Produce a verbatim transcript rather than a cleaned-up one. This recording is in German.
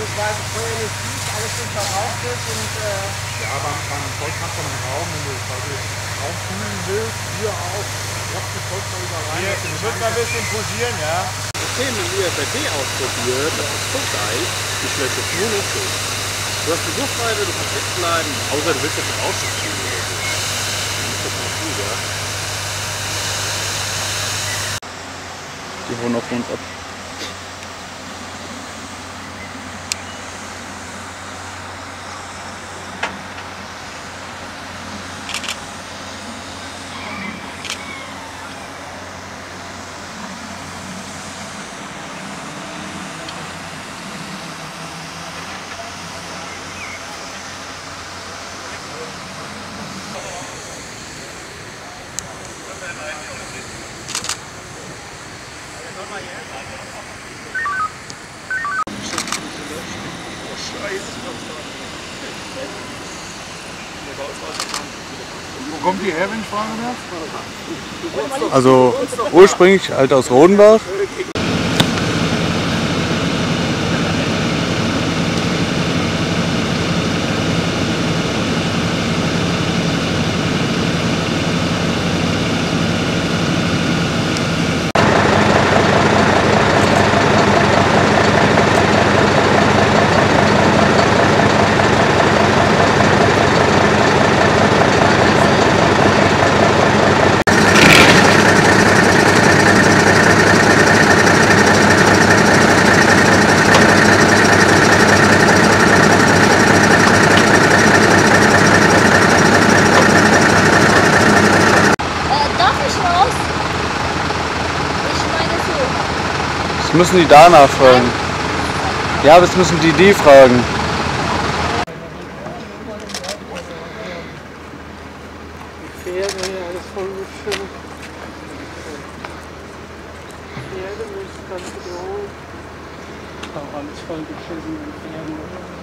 das war vorher nicht gut, alles schon verraucht ist und... Äh ja, aber beim Volk kannst du einen Raum, wenn du es aufkühlen willst, hier auch, klopft das Volk mal wieder rein. Hier, ich würde mal ein bisschen posieren, ja. Das Thema mit U S B ausprobiert, das ist Zuckereis, ich möchte es nur nicht so. Du hast die Suchweise, du kannst jetzt bleiben, außer du willst jetzt nicht rauszuziehen oder so. Das ist doch mal gut, ja. Die holen auch von uns ab. Wo kommt die her, wenn ich fragen darf? Also ursprünglich halt aus Rodenbach. Das müssen die danach fragen. Ja, aber das müssen die die fragen. Die Pferde, ja, das ist voll gut schön. Die Pferde, das ist ganz groß. Auch alles voll geschissen mit Pferden.